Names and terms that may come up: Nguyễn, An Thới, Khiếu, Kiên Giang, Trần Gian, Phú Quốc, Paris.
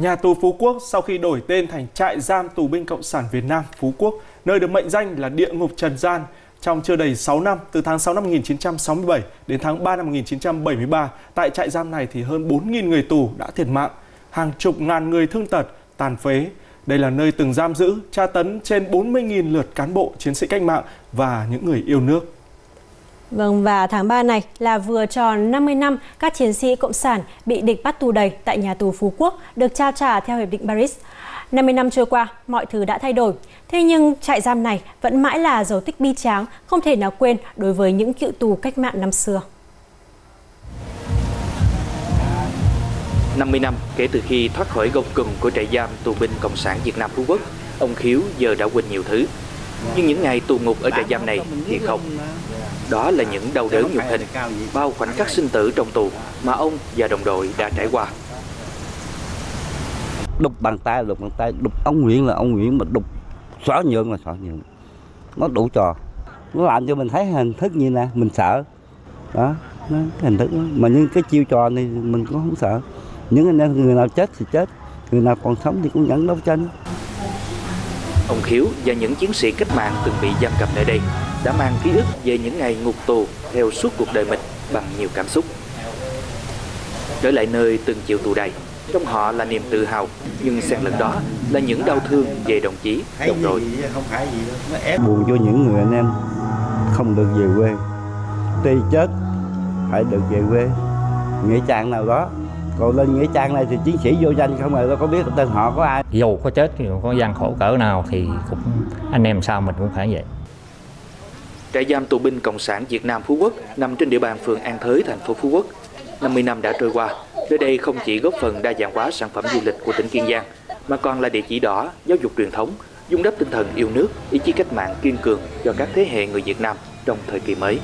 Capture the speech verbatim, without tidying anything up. Nhà tù Phú Quốc sau khi đổi tên thành trại giam tù binh Cộng sản Việt Nam Phú Quốc, nơi được mệnh danh là địa ngục Trần Gian. Trong chưa đầy sáu năm, từ tháng sáu năm một nghìn chín trăm sáu mươi bảy đến tháng ba năm một nghìn chín trăm bảy mươi ba, tại trại giam này thì hơn bốn nghìn người tù đã thiệt mạng, hàng chục ngàn người thương tật, tàn phế. Đây là nơi từng giam giữ, tra tấn trên bốn mươi nghìn lượt cán bộ, chiến sĩ cách mạng và những người yêu nước. Vâng, và tháng ba này là vừa tròn năm mươi năm các chiến sĩ Cộng sản bị địch bắt tù đầy tại nhà tù Phú Quốc được trao trả theo Hiệp định Paris. năm mươi năm trôi qua, mọi thứ đã thay đổi. Thế nhưng trại giam này vẫn mãi là dấu tích bi tráng, không thể nào quên đối với những cựu tù cách mạng năm xưa. năm mươi năm kể từ khi thoát khỏi gông cùm của trại giam tù binh Cộng sản Việt Nam Phú Quốc, ông Khiếu giờ đã quên nhiều thứ. Nhưng những ngày tù ngục ở trại giam này thì không. Đó là những đau đớn nhục hình, bao khoảnh khắc sinh tử trong tù mà ông và đồng đội đã trải qua. Đục bàn tay, đục bàn tay, đục ông Nguyễn là ông Nguyễn, mà đục xóa nhượng là xóa nhượng. Nó đủ trò, nó làm cho mình thấy hình thức như nè, mình sợ. Đó, nó, hình thức đó. Mà những cái chiêu trò này mình cũng không sợ. Những người nào chết thì chết, người nào còn sống thì cũng vẫn đấu tranh. Ông Khiếu và những chiến sĩ cách mạng từng bị giam cầm nơi đây đã mang ký ức về những ngày ngục tù theo suốt cuộc đời mình bằng nhiều cảm xúc. Trở lại nơi từng chịu tù đầy, trong họ là niềm tự hào, nhưng xen lẫn đó là những đau thương về đồng chí, đồng đội. Buồn cho những người anh em không được về quê, tuy chết phải được về quê, nghĩa trang nào đó. Còn lên nghĩa trang này thì chiến sĩ vô danh không ai có biết tên họ có ai. Dù có chết, dù có gian khổ cỡ nào thì cũng anh em sao mình cũng phải vậy. Trại giam tù binh Cộng sản Việt Nam Phú Quốc nằm trên địa bàn phường An Thới, thành phố Phú Quốc. năm mươi năm đã trôi qua, nơi đây không chỉ góp phần đa dạng hóa sản phẩm du lịch của tỉnh Kiên Giang, mà còn là địa chỉ đỏ, giáo dục truyền thống, dung đắp tinh thần yêu nước, ý chí cách mạng kiên cường cho các thế hệ người Việt Nam trong thời kỳ mới.